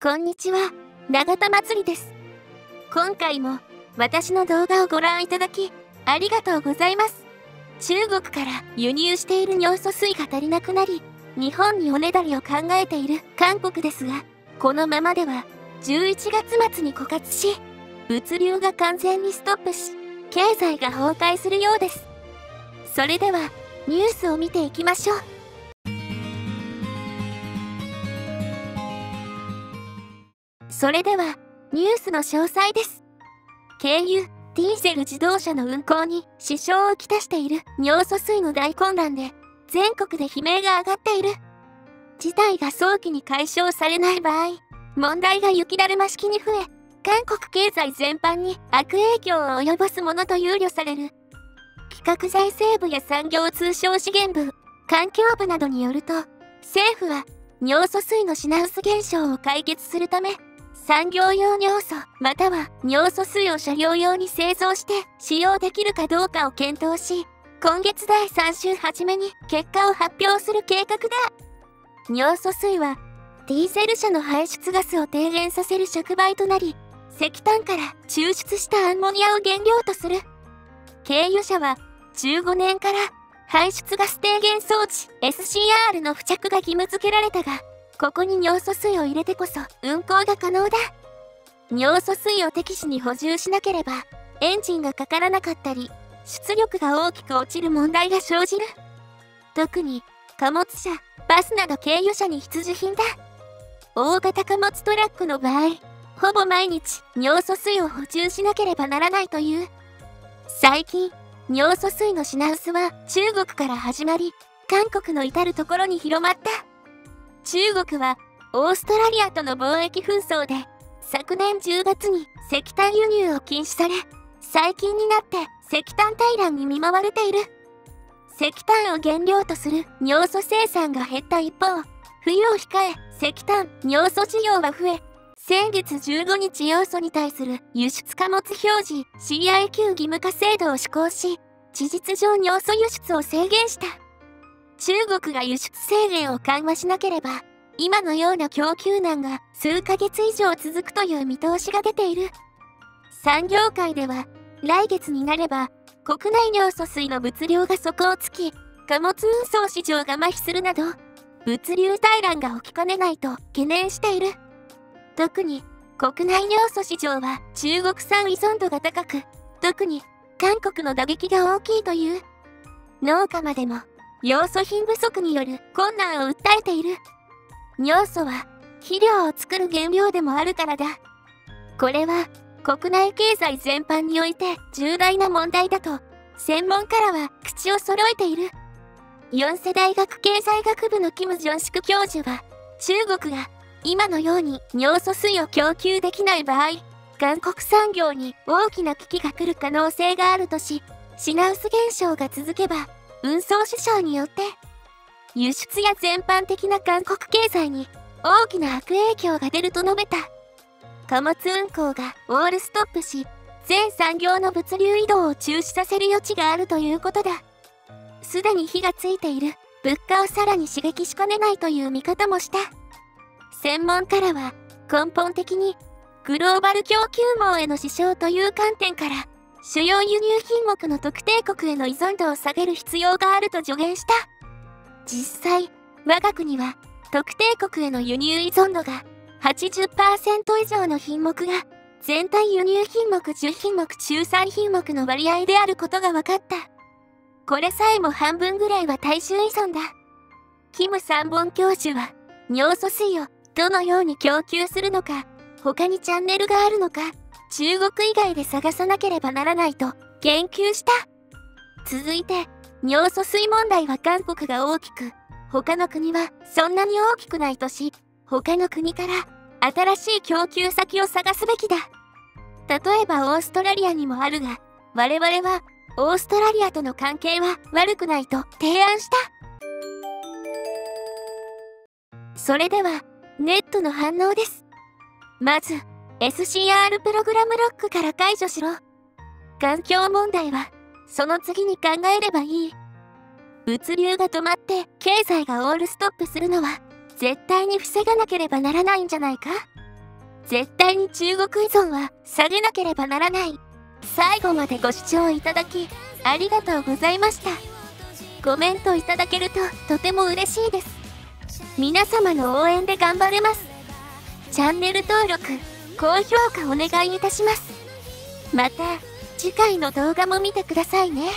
こんにちは、永田まつりです。今回も私の動画をご覧いただきありがとうございます。中国から輸入している尿素水が足りなくなり、日本におねだりを考えている韓国ですが、このままでは11月末に枯渇し、物流が完全にストップし、経済が崩壊するようです。それではニュースを見ていきましょう。それではニュースの詳細です。軽油ディーゼル自動車の運行に支障をきたしている尿素水の大混乱で全国で悲鳴が上がっている。事態が早期に解消されない場合、問題が雪だるま式に増え、韓国経済全般に悪影響を及ぼすものと憂慮される。企画財政部や産業通商資源部、環境部などによると、政府は尿素水の品薄現象を解決するため、産業用尿素または尿素水を車両用に製造して使用できるかどうかを検討し、今月第3週初めに結果を発表する計画だ。尿素水はディーゼル車の排出ガスを低減させる触媒となり、石炭から抽出したアンモニアを原料とする。軽油車は15年から排出ガス低減装置 SCR の付着が義務付けられたが、ここに尿素水を入れてこそ運行が可能だ。尿素水を適時に補充しなければエンジンがかからなかったり、出力が大きく落ちる問題が生じる。特に貨物車、バスなど軽油車に必需品だ。大型貨物トラックの場合、ほぼ毎日尿素水を補充しなければならないという。最近、尿素水の品薄は中国から始まり、韓国の至る所に広まった。中国はオーストラリアとの貿易紛争で昨年10月に石炭輸入を禁止され、最近になって石炭大乱に見舞われている。石炭を原料とする尿素生産が減った一方、冬を控え石炭・尿素需要は増え、先月15日尿素に対する輸出貨物表示 CIQ 義務化制度を施行し、事実上尿素輸出を制限した。中国が輸出制限を緩和しなければ、今のような供給難が数ヶ月以上続くという見通しが出ている。産業界では、来月になれば、国内尿素水の物量が底をつき、貨物運送市場が麻痺するなど、物流大乱が起きかねないと懸念している。特に、国内尿素市場は中国産依存度が高く、特に韓国の打撃が大きいという。農家までも、尿素品不足による困難を訴えている。尿素は肥料を作る原料でもあるからだ。これは国内経済全般において重大な問題だと専門家らは口を揃えている。ヨンセ大学経済学部のキム・ジョンシク教授は、中国が今のように尿素水を供給できない場合、韓国産業に大きな危機が来る可能性があるとし、品薄現象が続けば、運送支障によって輸出や全般的な韓国経済に大きな悪影響が出ると述べた。貨物運行がオールストップし、全産業の物流移動を中止させる余地があるということだ。すでに火がついている物価をさらに刺激しかねないという見方もした。専門家らは、根本的にグローバル供給網への支障という観点から、主要輸入品目の特定国への依存度を下げる必要があると助言した。実際、我が国は特定国への輸入依存度が 80% 以上の品目が全体輸入品目10品目中3品目の割合であることが分かった。これさえも半分ぐらいは大衆依存だ。キム・サンボン教授は、尿素水をどのように供給するのか、他にチャンネルがあるのか、中国以外で探さなければならないと言及した。続いて、尿素水問題は韓国が大きく、他の国はそんなに大きくないとし、他の国から新しい供給先を探すべきだ。例えばオーストラリアにもあるが、我々はオーストラリアとの関係は悪くないと提案した。それでは、ネットの反応です。まず、SCR プログラムロックから解除しろ。環境問題は、その次に考えればいい。物流が止まって経済がオールストップするのは、絶対に防がなければならないんじゃないか？絶対に中国依存は下げなければならない。最後までご視聴いただきありがとうございました。コメントいただけるととても嬉しいです。皆様の応援で頑張れます。チャンネル登録、高評価お願いいたします。また次回の動画も見てくださいね。